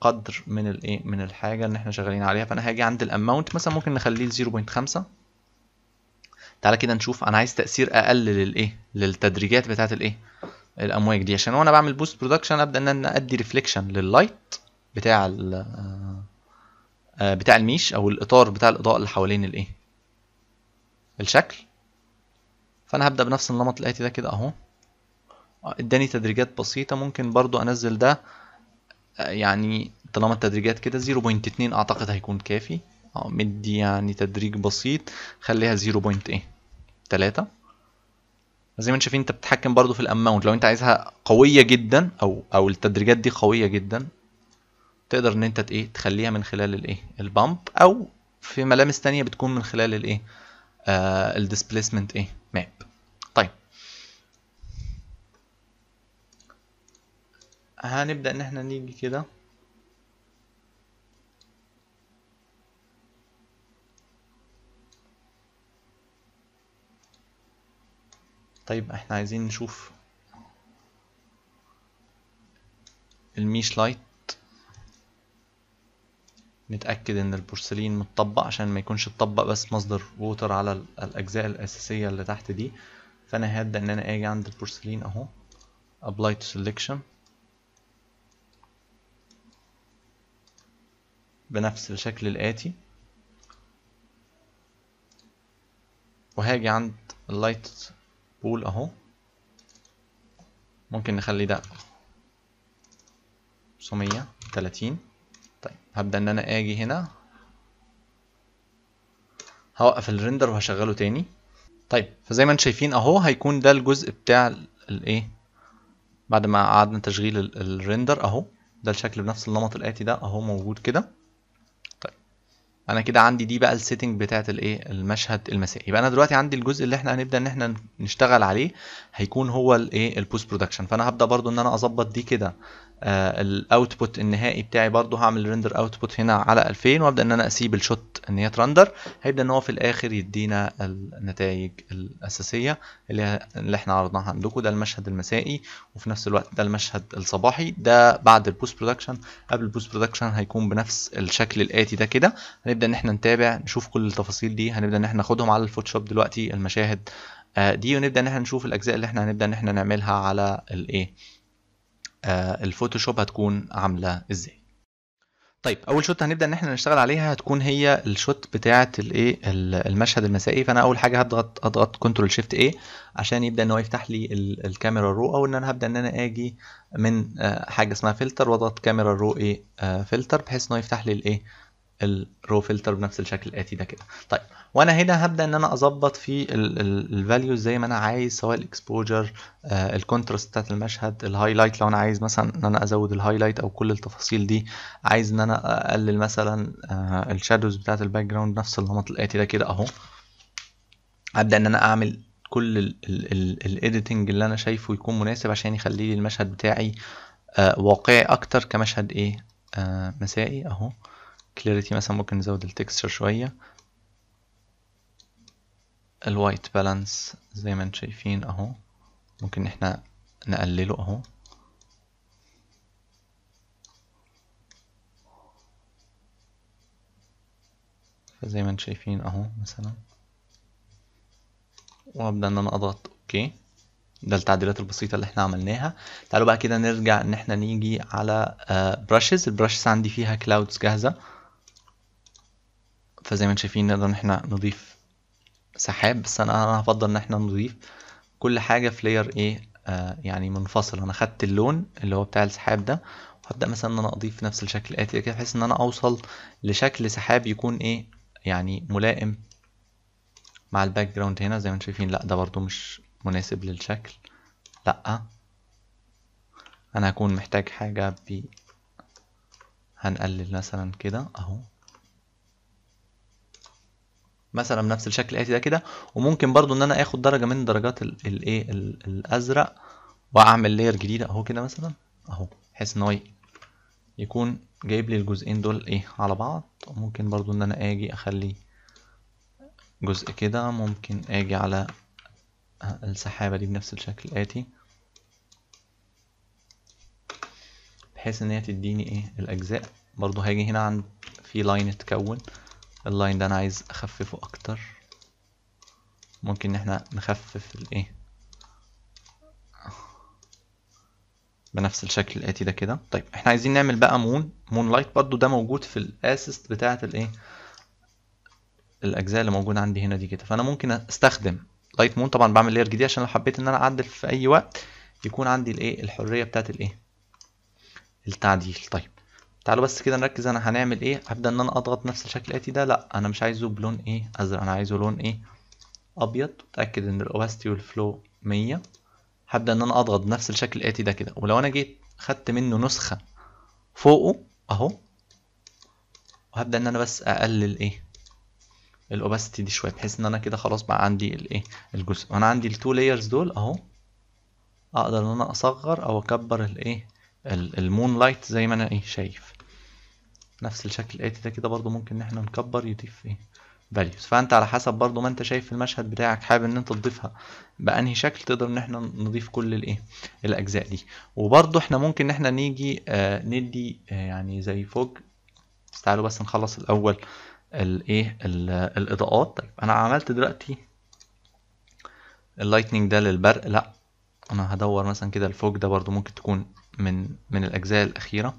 قدر من الايه من الحاجه اللي احنا شغالين عليها. فانا هاجي عند الاماونت مثلا ممكن نخليه صفر فاصلة خمسة. تعالى كده نشوف انا عايز تاثير اقل للايه للتدريجات بتاعه الايه الامواج دي، عشان وانا بعمل بوست برودكشن ابدا ان انا ادي ريفليكشن لللايت بتاع بتاع الميش او الاطار بتاع الاضاءه اللي حوالين الايه الشكل. فانا هبدا بنفس النمط الاتي ده كده اهو. اداني تدريجات بسيطه ممكن برضو انزل ده يعني طالما التدريجات كده صفر فاصلة اتنين اعتقد هيكون كافي. اه مدي يعني تدريج بسيط خليها صفر فاصلة تلاتة. زي ما انتم شايفين انت بتتحكم برضو في الاماونت، لو انت عايزها قويه جدا او او التدريجات دي قويه جدا تقدر ان انت ايه تخليها من خلال الايه البامب، او في ملامس تانية بتكون من خلال الايه آه الديسبليسمنت ايه ماب. طيب هنبدأ ان احنا نيجي كده طيب احنا عايزين نشوف الميش لايت نتأكد ان البورسلين متطبق عشان ما يكونش اتطبق بس مصدر ووتر على الاجزاء الاساسية اللي تحت دي. فانا هبدأ ان انا اجي عند البورسلين اهو apply to selection بنفس الشكل الآتي، وهاجي عند اللايت بول اهو ممكن نخلي ده تسعمية تلاتين. طيب هبدأ ان انا اجي هنا، هوقف الريندر وهشغله تاني. طيب فزي ما انتم شايفين اهو هيكون ده الجزء بتاع الايه بعد ما قعدنا تشغيل الريندر اهو، ده الشكل بنفس النمط الاتي ده اهو موجود كده. طيب انا كده عندي دي بقى السيتنج بتاعه الايه المشهد المسائي. يبقى انا دلوقتي عندي الجزء اللي احنا هنبدا ان احنا نشتغل عليه هيكون هو الايه البوست برودكشن. فانا هبدا برده ان انا اظبط دي كده آه الاوتبوت النهائي بتاعي، برده هعمل ريندر اوتبوت هنا على ألفين وابدا ان انا اسيب الشوت ان هي ترندر، هيبدا ان هو في الاخر يدينا النتائج الاساسيه اللي اللي احنا عرضناها عندكم. ده المشهد المسائي وفي نفس الوقت ده المشهد الصباحي، ده بعد البوست برودكشن. قبل البوست برودكشن هيكون بنفس الشكل الاتي ده كده. هنبدا ان احنا نتابع نشوف كل التفاصيل دي، هنبدا ان احنا ناخدهم على الفوتوشوب دلوقتي المشاهد آه دي، ونبدا ان احنا نشوف الاجزاء اللي احنا هنبدا ان احنا نعملها على الايه الفوتوشوب هتكون عامله ازاي. طيب اول شوت هنبدا ان احنا نشتغل عليها هتكون هي الشوت بتاعه الايه المشهد المسائي. فانا اول حاجه هضغط اضغط كنترول شيفت ايه عشان يبدا ان هو يفتح لي الكاميرا رو، او ان انا هبدا ان انا اجي من حاجه اسمها فلتر واضغط كاميرا رو ايه فلتر بحيث ان هو يفتح لي الايه الرو فلتر بنفس الشكل الاتي ده كده. طيب وانا هنا هبدا ان انا اظبط في الفاليوز زي ما انا عايز، سواء الاكسبوجر آه الكونتراست بتاعت المشهد، الهايلايت لو انا عايز مثلا ان انا ازود الهايلايت او كل التفاصيل دي، عايز ان انا اقلل مثلا آه الشادوز بتاعت الباك جراوند نفس النمط الاتي ده كده اهو. هبدا ان انا اعمل كل الايديتنج اللي انا شايفه يكون مناسب عشان يخلي لي المشهد بتاعي آه واقعي اكتر كمشهد ايه آه مسائي اهو. كلاريتي مثلا ممكن نزود التكستشر شويه، الوايت بالانس زي ما انتم شايفين اهو ممكن احنا نقلله اهو. فزي ما انتم شايفين اهو مثلا، وابدا ان انا اضغط اوكي. ده التعديلات البسيطه اللي احنا عملناها. تعالوا بقى كده نرجع ان احنا نيجي على براشز. البراشز عندي فيها كلاودز جاهزه، فزي ما انتم شايفين نقدر ان احنا نضيف سحاب، بس انا هفضل ان احنا نضيف كل حاجه في لاير ايه آه يعني منفصل. انا خدت اللون اللي هو بتاع السحاب ده وهبدا مثلا ان انا اضيف نفس الشكل الاتي كده بحيث ان انا اوصل لشكل سحاب يكون ايه يعني ملائم مع الباك جراوند. هنا زي ما انتم شايفين لا ده برده مش مناسب للشكل، لا انا هكون محتاج حاجه ب هنقلل مثلا كده اهو مثلا بنفس الشكل الاتي ده كده. وممكن برضو ان انا اخد درجه من درجات الايه الازرق واعمل لاير جديده اهو كده مثلا اهو، بحيث ان هو يكون جايب لي الجزئين دول ايه على بعض. وممكن برضو ان انا اجي اخلي جزء كده، ممكن اجي على السحابه دي بنفس الشكل الاتي بحيث ان هي تديني ايه الاجزاء. برضو هاجي هنا عند في لاين اتكون، اللاين ده انا عايز اخففه اكتر، ممكن ان احنا نخفف الايه بنفس الشكل الاتي ده كده. طيب احنا عايزين نعمل بقى مون مون لايت، برضو ده موجود في الاسيست بتاعه الايه الاجزاء اللي موجوده عندي هنا دي كده. فانا ممكن استخدم لايت مون، طبعا بعمل لاير جديد عشان لو حبيت ان انا اعدل في اي وقت يكون عندي الايه الحريه بتاعه الايه التعديل. طيب تعالوا بس كده نركز انا هنعمل ايه. هبدا ان انا اضغط نفس الشكل الاتي ده، لا انا مش عايزه بلون ايه ازرق، انا عايزه لون ايه ابيض. اتاكد ان الاوباستي والفلو مية. هبدا ان انا اضغط نفس الشكل الاتي ده كده، ولو انا جيت خدت منه نسخه فوقه اهو، وهبدا ان انا بس اقلل ايه الاوباستي دي شويه بحيث ان انا كده خلاص بقى عندي الايه الجزء. وانا عندي التو لايرز دول اهو، اقدر ان انا اصغر او اكبر الايه المون لايت زي ما انا ايه شايف نفس الشكل الاتي ده كده. برضو ممكن ان احنا نكبر يضيف ايه فاليوز. فانت على حسب برضو ما انت شايف المشهد بتاعك حابب ان انت تضيفها بانهي شكل، تقدر ان احنا نضيف كل الايه الاجزاء دي. وبرضو احنا ممكن ان احنا نيجي آه ندي آه يعني زي فوق. تعالوا بس نخلص الاول الايه الاضاءات. طيب انا عملت دلوقتي اللايتنينج ده للبرق، لا انا هدور مثلا كده الفوق ده برضو ممكن تكون من من الاجزاء الاخيره.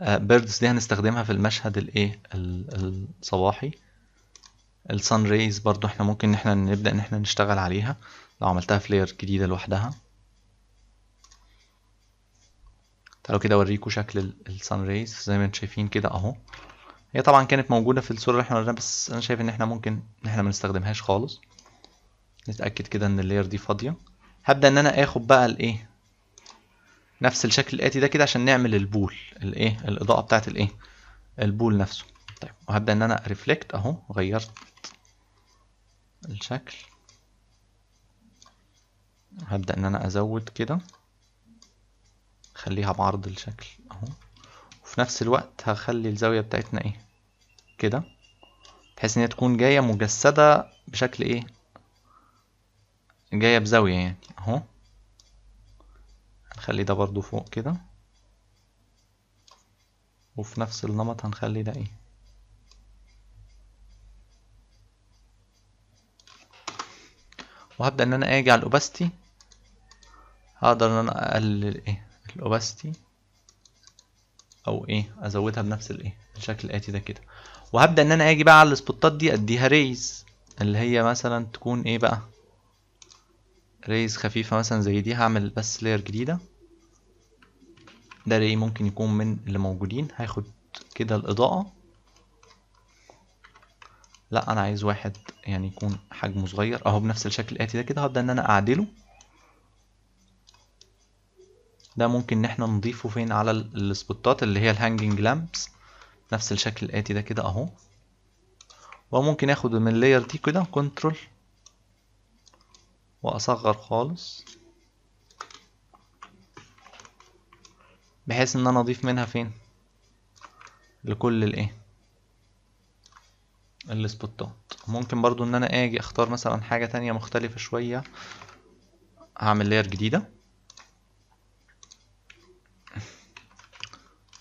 بيردز دي هنستخدمها في المشهد الايه الصباحي. السان ريز برضو احنا ممكن ان احنا نبدا ان احنا نشتغل عليها لو عملتها في لاير جديده لوحدها. تعالوا كده اوريكم شكل السان ريز زي ما انتم شايفين كده اهو. هي طبعا كانت موجوده في الصوره اللي احنا وريناها، بس انا شايف ان احنا ممكن ان احنا ما نستخدمهاش خالص. نتاكد كده ان اللاير دي فاضيه. هبدا ان انا اخد بقى الايه نفس الشكل الاتي ده كده عشان نعمل البول، الايه الاضاءه بتاعه الايه البول نفسه. طيب، وهبدا ان انا ريفلكت اهو، غيرت الشكل. هبدا ان انا ازود كده، خليها بعرض الشكل اهو، وفي نفس الوقت هخلي الزاويه بتاعتنا ايه كده، بحيث ان هي تكون جايه مجسده بشكل ايه، جايه بزاويه يعني اهو. هنخلي ده برضو فوق كده، وفي نفس النمط هنخلي ده ايه وهبدأ ان انا اجي على الاوباستي. هقدر ان انا اقلل ايه الاوباستي او ايه ازودها بنفس الايه الشكل الاتي ده كده. وهبدأ ان انا اجي بقى على السبوتات دي اديها ريز، اللي هي مثلا تكون ايه بقى ريز خفيفة مثلا زي دي. هعمل بس لاير جديدة، ده ري ممكن يكون من اللي موجودين. هاخد كده الإضاءة، لا أنا عايز واحد يعني يكون حجمه صغير أهو، بنفس الشكل الآتي ده كده. هبدأ إن أنا أعدله. ده ممكن إن احنا نضيفه فين؟ على السبوتات اللي هي الهانجنج لامبس، نفس الشكل الآتي ده كده أهو. وممكن آخد من اللاير دي كده كنترول واصغر خالص، بحيث ان انا اضيف منها فين لكل الايه السبوتات. ممكن برضو ان انا اجي اختار مثلا حاجة تانية مختلفة شوية. هعمل لاير جديدة،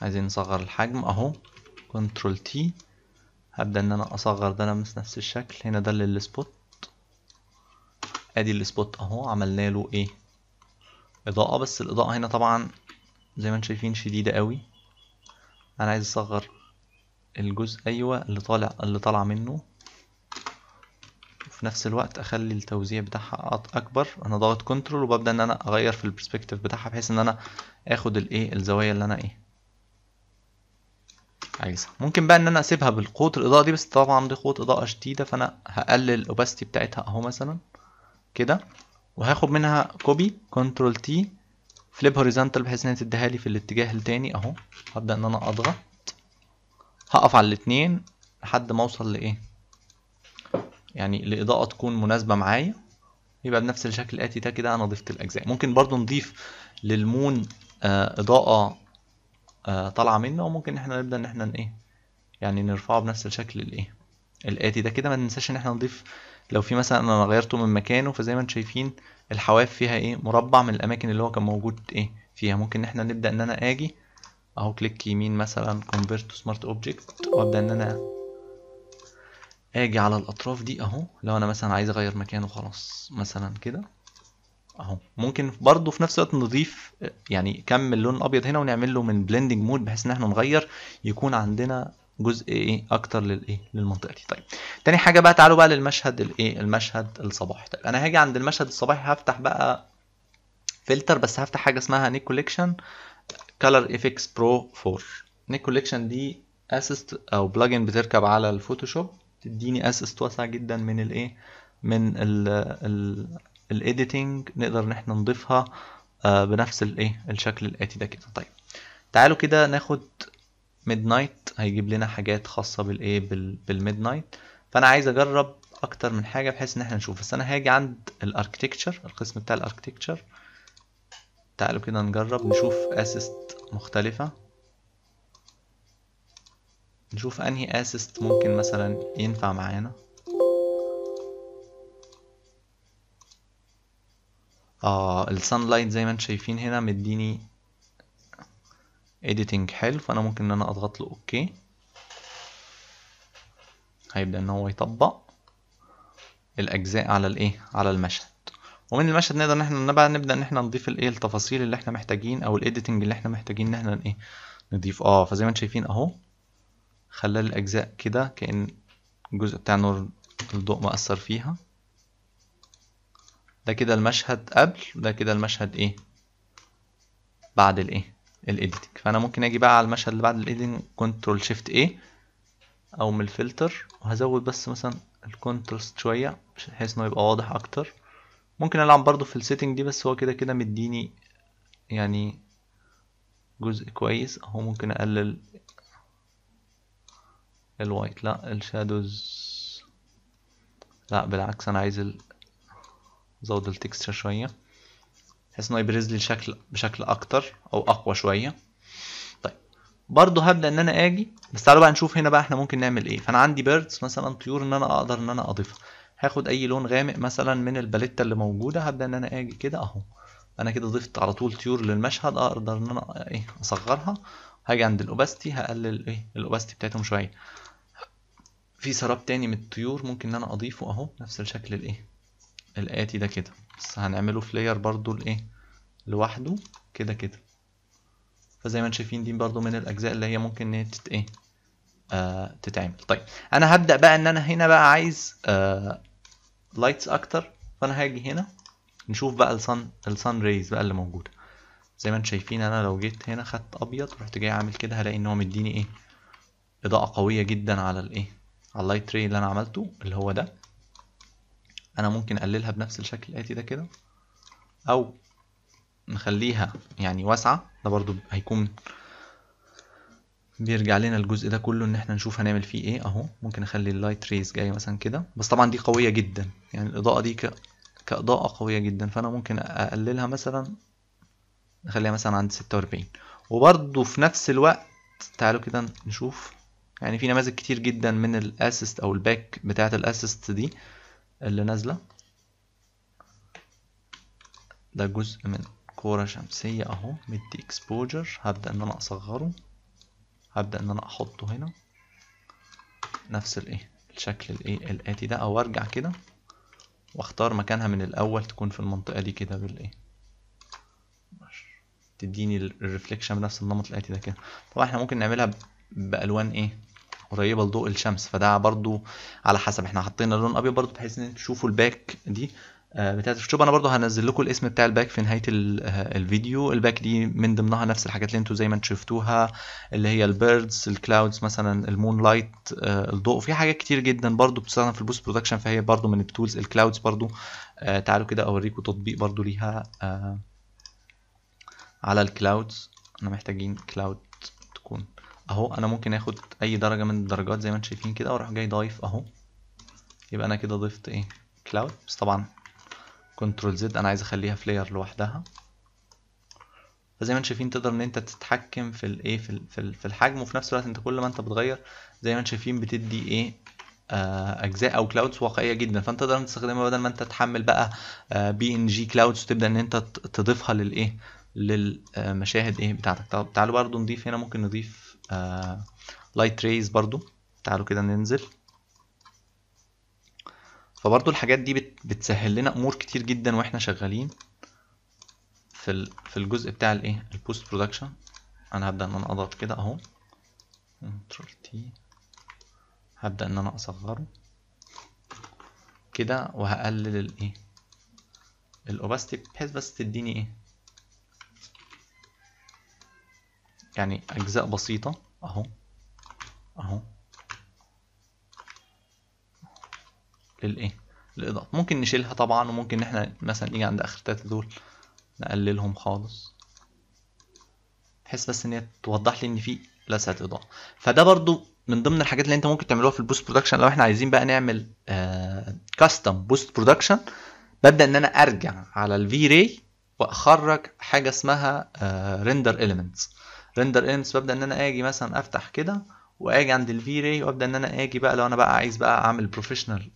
عايزين نصغر الحجم اهو، كنترول تي. هبدأ ان انا اصغر ده نفس الشكل هنا، ده للسبوت. ادي السبوت اهو، عملنا له ايه اضاءه، بس الاضاءه هنا طبعا زي ما انتم شايفين شديده قوي. انا عايز اصغر الجزء ايوه اللي طالع اللي طالع منه، وفي نفس الوقت اخلي التوزيع بتاعها اكبر. انا ضاغط كنترول وببدا ان انا اغير في البرسبكتيف بتاعها، بحيث ان انا اخد الايه الزوايا اللي انا ايه عايزها. ممكن بقى ان انا اسيبها بالقوه الاضاءه دي، بس طبعا دي قوه اضاءه شديده، فانا هقلل الاوباستي بتاعتها اهو مثلا كده. وهاخد منها كوبي كنترول تي، فليب هوريزونتال، بحيث انها تديها لي في الاتجاه التاني اهو. هبدا ان انا اضغط، هقف على الاتنين لحد ما اوصل لايه يعني الاضاءه تكون مناسبه معايا. يبقى بنفس الشكل الاتي ده كده انا ضفت الاجزاء. ممكن برضو نضيف للمون آه اضاءه آه طالعه منه، وممكن احنا نبدا ان احنا ايه يعني نرفعه بنفس الشكل الايه الاتي ده كده. ما ننساش ان احنا نضيف لو في مثلا انا غيرته من مكانه، فزي ما انتم شايفين الحواف فيها ايه مربع من الاماكن اللي هو كان موجود ايه فيها. ممكن ان احنا نبدا ان انا اجي اهو كليك يمين مثلا كونفيرت تو سمارت اوبجكت، وابدا ان انا اجي على الاطراف دي اهو. لو انا مثلا عايز اغير مكانه خلاص مثلا كده اهو. ممكن برضو في نفس الوقت نضيف يعني كم اللون الابيض هنا، ونعمل له من بلندنج مود، بحيث ان احنا نغير يكون عندنا جزء ايه اكتر للايه للمنطقه دي. طيب، تاني حاجه بقى تعالوا بقى للمشهد الايه المشهد الصباحي. طيب، انا هاجي عند المشهد الصباحي، هفتح بقى فلتر، بس هفتح حاجه اسمها نيك كوليكشن كلر افكس برو فور. نيك كوليكشن دي اسيست او بلجن بتركب على الفوتوشوب، تديني اسيست واسع جدا من الايه من الايديتنج. نقدر ان احنا نضيفها آه بنفس الايه الشكل الاتي ده كده. طيب، تعالوا كده ناخد ميد نايت، هيجيب لنا حاجات خاصه بالايه بالميد نايت. فانا عايز اجرب اكتر من حاجه بحيث ان احنا نشوف. بس انا هاجي عند الاركتكتشر، القسم بتاع الاركتكتشر. تعالوا كده نجرب نشوف اسيست مختلفه، نشوف انهي اسيست ممكن مثلا ينفع معانا. اه السان لايت زي ما انتم شايفين هنا مديني editing حلو، فانا ممكن ان انا اضغط له اوكي، هيبدا ان هو يطبق الاجزاء على الايه على المشهد. ومن المشهد نقدر ان احنا بقى نبدا ان احنا نضيف الايه التفاصيل اللي احنا محتاجين، او الايديتنج اللي احنا محتاجين ان احنا ايه نضيف. اه فزي ما انتم شايفين اهو، خلى الاجزاء كده كأن الجزء بتاع نور الضوء مأثر فيها. ده كده المشهد قبل، وده كده المشهد ايه بعد الايه الإيديتنج. فأنا ممكن أجي بقى على المشهد اللي بعد الإيديتنج كنترول شيفت A، او من الفلتر، وهزود بس مثلا الكونتراست شويه بحيث انه يبقى واضح اكتر. ممكن العب برضو في السيتنج دي، بس هو كده كده مديني يعني جزء كويس اهو. ممكن اقلل الوايت، لا الشادوز، لا بالعكس انا عايز ازود التكستشر شويه بحيث انه يبرز لي الشكل بشكل اكتر او اقوى شويه. طيب برضو هبدا ان انا اجي، بس تعالوا بقى نشوف هنا بقى احنا ممكن نعمل ايه. فانا عندي بيردز مثلا، طيور، ان انا اقدر ان انا اضيفها. هاخد اي لون غامق مثلا من الباليتة اللي موجوده، هبدا ان انا اجي كده اهو. انا كده ضفت على طول طيور للمشهد، اقدر ان انا ايه اصغرها. هاجي عند الاوباستي، هقلل ايه الاوباستي بتاعتهم شويه. في سراب تاني من الطيور ممكن ان انا اضيفه اهو، نفس الشكل الايه الاتي ده كده، بس هنعمله في لاير برضو الايه لوحده كده كده. فزي ما انتم شايفين دي برضو من الاجزاء اللي هي ممكن ان ايه آه تتعمل. طيب انا هبدا بقى ان انا هنا بقى عايز آه لايتس اكتر، فانا هاجي هنا نشوف بقى الصن الصن ريز بقى اللي موجوده. زي ما انتم شايفين انا لو جيت هنا خدت ابيض ورحت جاي عامل كده، هلاقي ان هو مديني ايه اضاءه قويه جدا على الايه على اللايت ري اللي انا عملته اللي هو ده. انا ممكن اقللها بنفس الشكل الاتي ده كده، او نخليها يعني واسعه. ده برضو هيكون بيرجع لنا الجزء ده كله ان احنا نشوف هنعمل فيه ايه اهو. ممكن اخلي اللايت ريز جايه مثلا كده، بس طبعا دي قويه جدا يعني الاضاءه دي ك... كاضاءه قويه جدا، فانا ممكن اقللها مثلا، نخليها مثلا عند ستة واربعين. وبرضو في نفس الوقت تعالوا كده نشوف، يعني في نماذج كتير جدا من الاسيست او الباك بتاعه الاسيست دي اللي نازله. ده جزء من كوره شمسيه اهو، مدي اكسبوجر. هبدا ان انا اصغره، هبدا ان انا احطه هنا نفس الايه الشكل الايه الاتي ده، او ارجع كده واختار مكانها من الاول تكون في المنطقه دي كده بالايه، تديني الريفليكشن بنفس النمط الاتي ده كده. طبعا احنا ممكن نعملها بالوان ايه قريبه لضوء الشمس، فده برضو على حسب. احنا حطينا لون ابيض برضو بحيث ان تشوفوا الباك دي بتاعت الفوتوشوب. انا برضو هنزل لكم الاسم بتاع الباك في نهايه الفيديو. الباك دي من ضمنها نفس الحاجات اللي انتوا زي ما انتوا شفتوها، اللي هي البيردز، الكلاودز مثلا، المون لايت، الضوء، في حاجات كتير جدا برضو بتستخدم في البوست برودكشن، فهي برضو من التولز. الكلاودز برضو تعالوا كده اوريكم تطبيق برضو ليها على الكلاودز. احنا محتاجين كلاود تكون اهو. انا ممكن اخد اي درجه من الدرجات زي ما انتم شايفين كده، واروح جاي ضايف اهو. يبقى انا كده ضفت ايه كلاود. بس طبعا كنترول زد انا عايز اخليها في لاير لوحدها. فزي ما انتم شايفين تقدر ان انت تتحكم في الايه في في الحجم، وفي نفس الوقت انت كل ما انت بتغير زي ما انتم شايفين بتدي ايه اجزاء او كلاودز واقعيه جدا. فانت تقدر تستخدمها بدل ما انت تحمل بقى بي ان جي كلاودز وتبدا ان انت تضيفها للايه للمشاهد ايه بتاعتك. تعالوا برضو نضيف هنا، ممكن نضيف آه، لايت ريز برضو. تعالوا كده ننزل. فبرضو الحاجات دي بت... بتسهل لنا امور كتير جدا واحنا شغالين في ال... في الجزء بتاع الايه البوست برودكشن. انا هبدا ان انا اضغط كده اهو كنترول تي، هبدا ان انا اصغره كده، وهقلل الايه الاوباستي بحيث بس تديني ايه يعني اجزاء بسيطه اهو اهو للايه الاضاءه. ممكن نشيلها طبعا، وممكن ان احنا مثلا نيجي عند اخر تلاته دول نقللهم خالص بحيث بس ان هي توضح لي ان في لسعه اضاءه. فده برضو من ضمن الحاجات اللي انت ممكن تعملوها في البوست برودكشن. لو احنا عايزين بقى نعمل آه كاستم بوست برودكشن، ببدا ان انا ارجع على الفي راي واخرج حاجه اسمها ريندر اليمنتس. ريندر اليمنتس ببدا ان انا اجي مثلا افتح كده واجي عند الفي راي، وابدا ان انا اجي بقى لو انا بقى عايز بقى اعمل بروفيشنال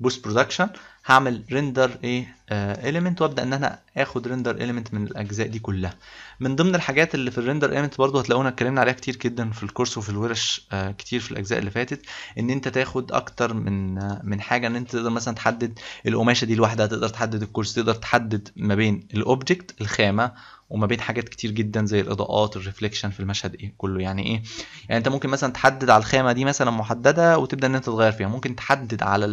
بوست برودكشن، هعمل ريندر ايه اليمنت، وابدا ان انا اخد ريندر اليمنت من الاجزاء دي كلها. من ضمن الحاجات اللي في الريندر اليمنت برضو هتلاقونا اتكلمنا عليها كتير جدا في الكورس وفي الورش آه كتير في الاجزاء اللي فاتت، ان انت تاخد اكتر من آه من حاجه. ان انت تقدر مثلا تحدد القماشه دي لوحدها، تقدر تحدد الكورس، تقدر تحدد ما بين الاوبجكت الخامه وما بين حاجات كتير جدا زي الاضاءات، الريفليكشن في المشهد ايه كله. يعني ايه؟ يعني انت ممكن مثلا تحدد على الخامه دي مثلا محدده وتبدا ان انت تغير فيها، ممكن تحدد على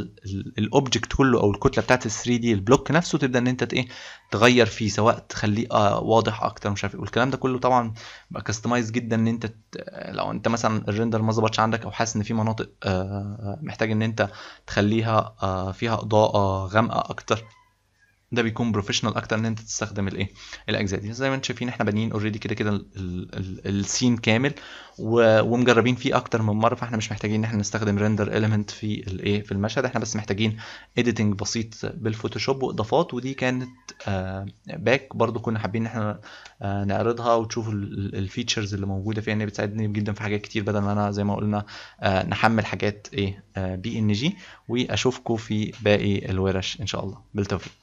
الاوبجكت كله او الكتله بتاعت ال ثري دي البلوك نفسه تبدا ان انت ايه تغير فيه، سواء تخليه واضح اكتر مش عارف ايه، والكلام ده كله طبعا بقى كاستمايز جدا ان انت لو انت مثلا الريندر ما ظبطش عندك او حاسس ان في مناطق محتاج ان انت تخليها فيها اضاءه غامقه اكتر، ده بيكون بروفيشنال اكتر ان انت تستخدم الايه الاجزاء دي. زي ما انتم شايفين احنا بانيين اوريدي كده كده السين كامل ومجربين فيه اكتر من مره، فاحنا مش محتاجين ان احنا نستخدم ريندر اليمنت في الايه في المشهد، احنا بس محتاجين اديتنج بسيط بالفوتوشوب واضافات. ودي كانت آه باك برضو كنا حابين ان احنا آه نعرضها وتشوفوا الفيتشرز اللي موجوده فيها، ان هي بتساعدني جدا في حاجات كتير بدل ما انا زي ما قلنا آه نحمل حاجات ايه آه بي ان جي. واشوفكم في باقي الورش ان شاء الله، بالتوفيق.